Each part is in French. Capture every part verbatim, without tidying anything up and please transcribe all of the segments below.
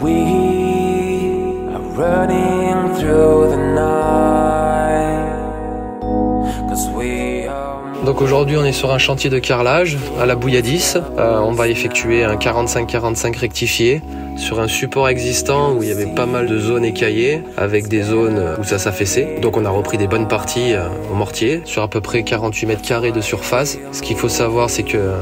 We are running through the night, 'cause we are... Donc aujourd'hui on est sur un chantier de carrelage à la Bouilladisse. Euh, on va effectuer un quarante-cinq quarante-cinq rectifié sur un support existant où il y avait pas mal de zones écaillées avec des zones où ça s'affaissait. Donc on a repris des bonnes parties euh, au mortier sur à peu près quarante-huit mètres carrés de surface. Ce qu'il faut savoir, c'est que euh,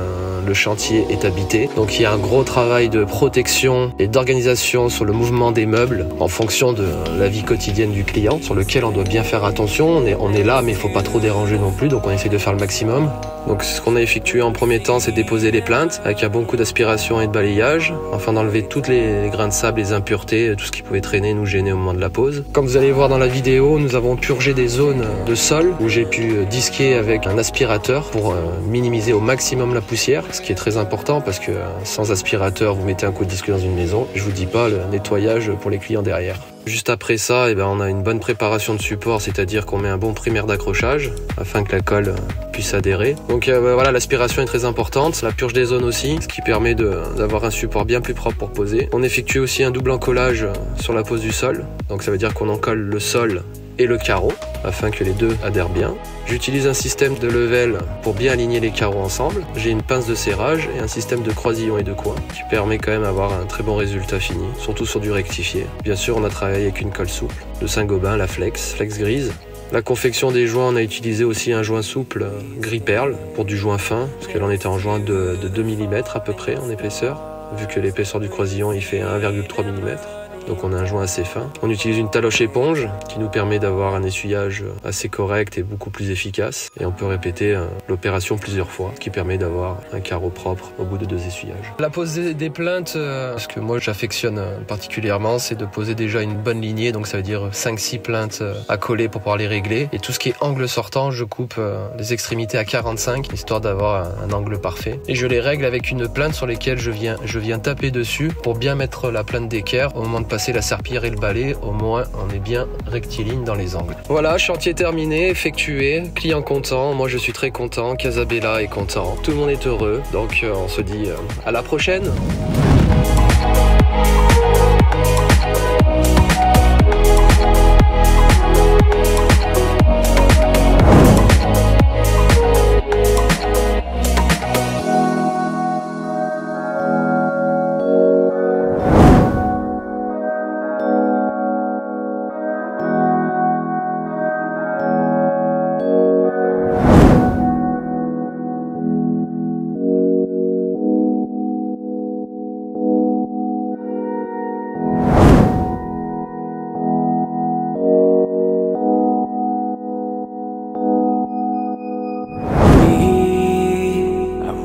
le chantier est habité, donc il y a un gros travail de protection et d'organisation sur le mouvement des meubles en fonction de la vie quotidienne du client, sur lequel on doit bien faire attention. On est, on est là, mais il ne faut pas trop déranger non plus, donc on essaie de faire le maximum. Donc ce qu'on a effectué en premier temps, c'est déposer les plaintes avec un bon coup d'aspiration et de balayage, afin d'enlever toutes les grains de sable, les impuretés, tout ce qui pouvait traîner, nous gêner au moment de la pose. Comme vous allez voir dans la vidéo, nous avons purgé des zones de sol où j'ai pu disquer avec un aspirateur pour minimiser au maximum la poussière. Ce qui est très important, parce que sans aspirateur, vous mettez un coup de disque dans une maison, je vous dis pas le nettoyage pour les clients derrière. Juste après ça, eh ben, on a une bonne préparation de support, c'est-à-dire qu'on met un bon primaire d'accrochage afin que la colle puisse adhérer. Donc euh, voilà, l'aspiration est très importante, la purge des zones aussi, ce qui permet d'avoir un support bien plus propre pour poser. On effectue aussi un double encollage sur la pose du sol, donc ça veut dire qu'on encolle le sol et le carreau afin que les deux adhèrent bien. J'utilise un système de level pour bien aligner les carreaux ensemble. J'ai une pince de serrage et un système de croisillon et de coin qui permet quand même d'avoir un très bon résultat fini, surtout sur du rectifié. Bien sûr, on a travaillé avec une colle souple de Saint-Gobain, la Flex, Flex grise. La confection des joints, on a utilisé aussi un joint souple gris perle pour du joint fin, parce que là on était en joint de, de deux millimètres à peu près en épaisseur, vu que l'épaisseur du croisillon il fait un virgule trois millimètres. Donc on a un joint assez fin. On utilise une taloche éponge qui nous permet d'avoir un essuyage assez correct et beaucoup plus efficace. Et on peut répéter l'opération plusieurs fois, ce qui permet d'avoir un carreau propre au bout de deux essuyages. La pose des plaintes, ce que moi j'affectionne particulièrement, c'est de poser déjà une bonne lignée. Donc ça veut dire cinq six plaintes à coller pour pouvoir les régler. Et tout ce qui est angle sortant, je coupe les extrémités à quarante-cinq, histoire d'avoir un angle parfait. Et je les règle avec une plainte sur laquelle je viens, je viens taper dessus pour bien mettre la plainte d'équerre au moment de passer la serpillière et le balai. Au moins on est bien rectiligne dans les angles. Voilà, chantier terminé, effectué, client content, moi je suis très content, Casabella est content, tout le monde est heureux, donc euh, on se dit euh, à la prochaine.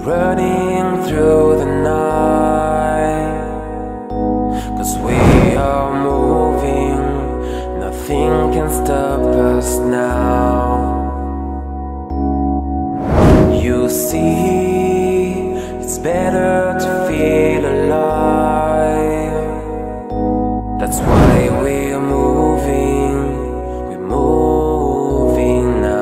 Running through the night, 'cause we are moving, nothing can stop us now. You see, it's better to feel alive. That's why we're moving, we're moving now.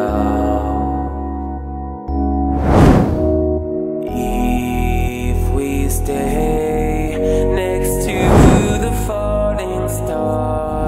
Stay next to the falling star.